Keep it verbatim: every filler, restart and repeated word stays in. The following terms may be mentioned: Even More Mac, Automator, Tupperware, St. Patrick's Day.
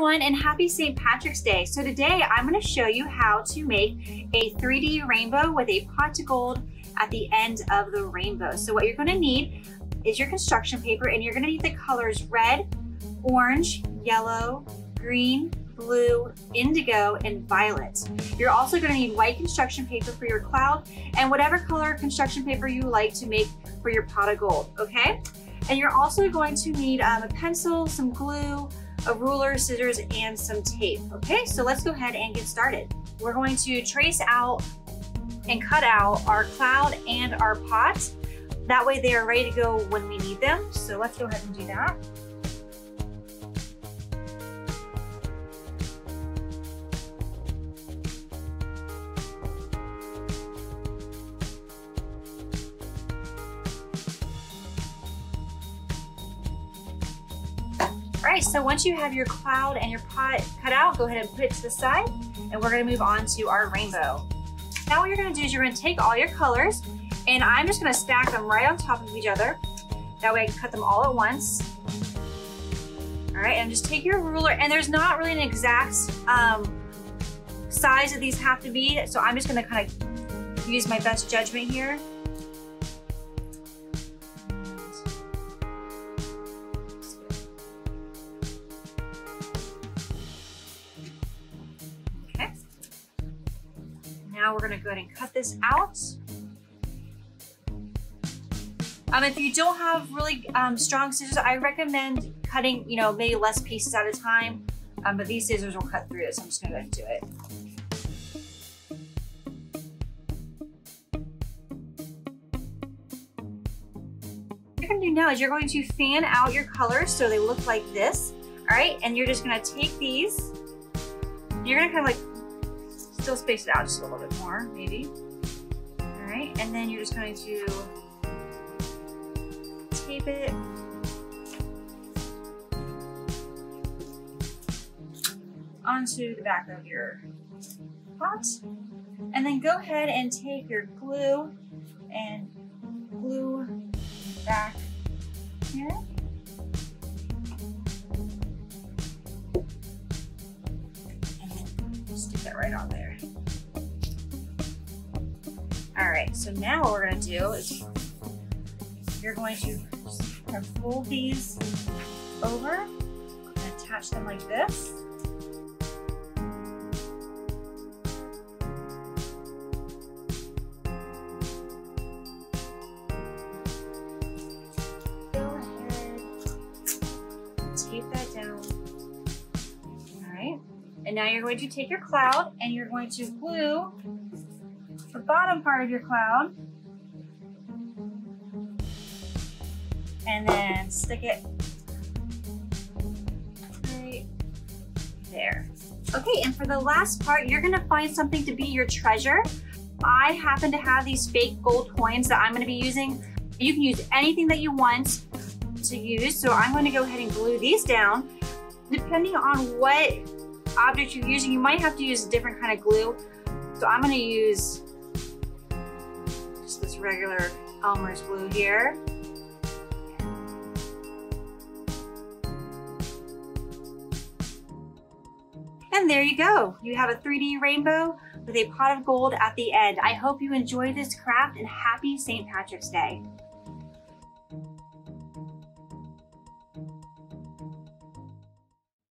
everyone, and happy Saint Patrick's Day. So today I'm going to show you how to make a three D rainbow with a pot of gold at the end of the rainbow. So what you're going to need is your construction paper, and you're going to need the colors red, orange, yellow, green, blue, indigo, and violet. You're also going to need white construction paper for your cloud and whatever color construction paper you like to make for your pot of gold, okay? And you're also going to need um, a pencil, some glue, a ruler, scissors, and some tape, okay? So let's go ahead and get started. We're going to trace out and cut out our cloud and our pot. That way they are ready to go when we need them. So let's go ahead and do that. All right, so once you have your cloud and your pot cut out, go ahead and put it to the side, and we're gonna move on to our rainbow. Now what you're gonna do is you're gonna take all your colors, and I'm just gonna stack them right on top of each other. That way I can cut them all at once. All right, and just take your ruler, and there's not really an exact um, size that these have to be, so I'm just gonna kind of use my best judgment here. Now we're gonna go ahead and cut this out. Um, if you don't have really um, strong scissors, I recommend cutting, you know, maybe less pieces at a time, um, but these scissors will cut through it, so I'm just gonna go ahead and do it. What you're gonna do now is you're going to fan out your colors so they look like this, all right? And you're just gonna take these, you're gonna kind of like still space it out just a little bit more, maybe. All right, and then you're just going to tape it. Onto the back of your pot. And then go ahead and take your glue and glue back here. Stick that right on there. All right, so now what we're gonna do is you're going to kind of fold these over and attach them like this. Go ahead, tape that down. All right. And now you're going to take your cloud and you're going to glue the bottom part of your cloud and then stick it right there. Okay, and for the last part, you're gonna find something to be your treasure. I happen to have these fake gold coins that I'm gonna be using. You can use anything that you want to use. So I'm gonna go ahead and glue these down. Depending on what object you're using, you might have to use a different kind of glue. So I'm going to use just this regular Elmer's glue here. And there you go. You have a three D rainbow with a pot of gold at the end. I hope you enjoy this craft, and happy Saint Patrick's Day.